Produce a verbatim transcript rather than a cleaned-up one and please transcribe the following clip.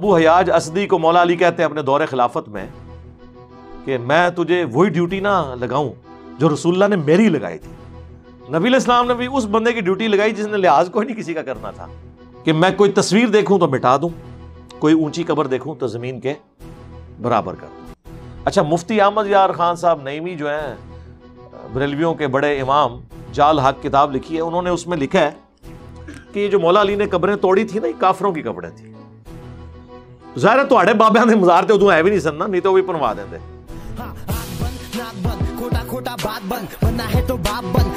अबू हयाज असदी को मौला अली कहते हैं अपने दौरे खिलाफत में कि मैं तुझे वही ड्यूटी ना लगाऊं जो रसुल्ला ने मेरी लगाई थी। नबीसलाम ने भी उस बंदे की ड्यूटी लगाई जिसने लिहाज कोई नहीं किसी का करना था कि मैं कोई तस्वीर देखूं तो मिटा दूं, कोई ऊंची कब्र देखूं तो ज़मीन के बराबर कर दूं। अच्छा, मुफ्ती अहमद यार खान साहब नईमी जो हैं बरेलवियों के बड़े इमाम, जाल हक किताब लिखी है, उन्होंने उसमें लिखा है कि ये जो मौला अली ने कब्रें तोड़ी थी ना, ये काफरों की कब्रें थी। ज़ाहिर है तुहाडे बाबियां दे मज़ार ते उदों है भी नहीं सन ना, नहीं तो वही बनवा देंदे।